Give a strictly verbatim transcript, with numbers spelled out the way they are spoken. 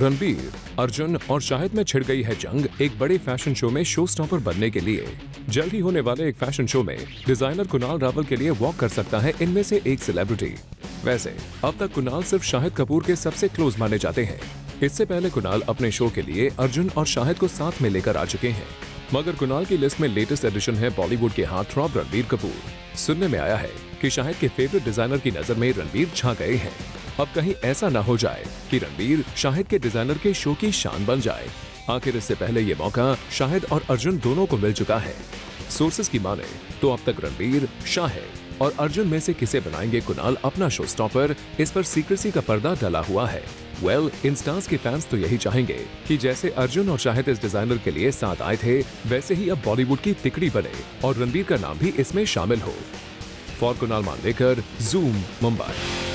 रणबीर, अर्जुन और शाहिद में छिड़ गई है जंग एक बड़े फैशन शो में शो स्टॉपर बनने के लिए। जल्द ही होने वाले एक फैशन शो में डिजाइनर कुनाल रावल के लिए वॉक कर सकता है इनमें से एक सेलिब्रिटी। वैसे अब तक कुनाल सिर्फ शाहिद कपूर के सबसे क्लोज माने जाते हैं। इससे पहले कुनाल अपने शो के लिए अर्जुन और शाहिद को साथ में लेकर आ चुके हैं, मगर कुनाल की लिस्ट में लेटेस्ट एडिशन है बॉलीवुड के हाथरॉप रणबीर कपूर। सुनने में आया है कि शाहिद के फेवरेट डिजाइनर की नजर में रणबीर छा गए हैं। अब कहीं ऐसा ना हो जाए कि रणबीर शाहिद के डिजाइनर के शो की शान बन जाए। आखिर इससे पहले ये मौका शाहिद और अर्जुन दोनों को मिल चुका है। सोर्सेस की माने तो अब तक रणबीर, शाहिद और अर्जुन में से किसे बनाएंगे कुनाल अपना शो स्टॉपर, इस पर सीक्रेसी का पर्दा डला हुआ है। वेल well, इन स्टार्स के फैंस तो यही चाहेंगे कि जैसे अर्जुन और शाहिद इस डिजाइनर के लिए साथ आए थे, वैसे ही अब बॉलीवुड की तिकड़ी बने और रणबीर का नाम भी इसमें शामिल हो। For Kunal Manvekar, zoom Mumbai.